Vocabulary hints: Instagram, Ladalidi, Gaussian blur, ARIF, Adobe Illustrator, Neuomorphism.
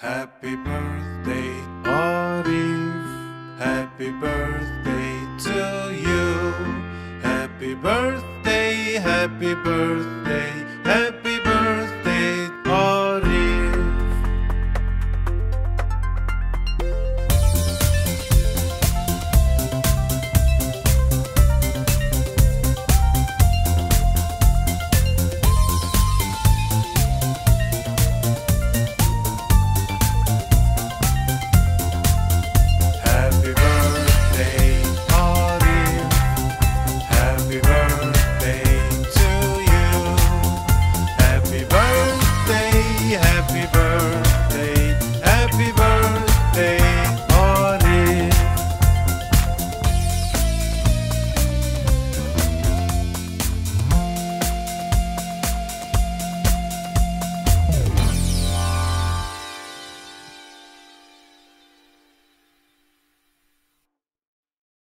Happy birthday, ARIF. Happy birthday to you. Happy birthday, happy birthday, happy birthday.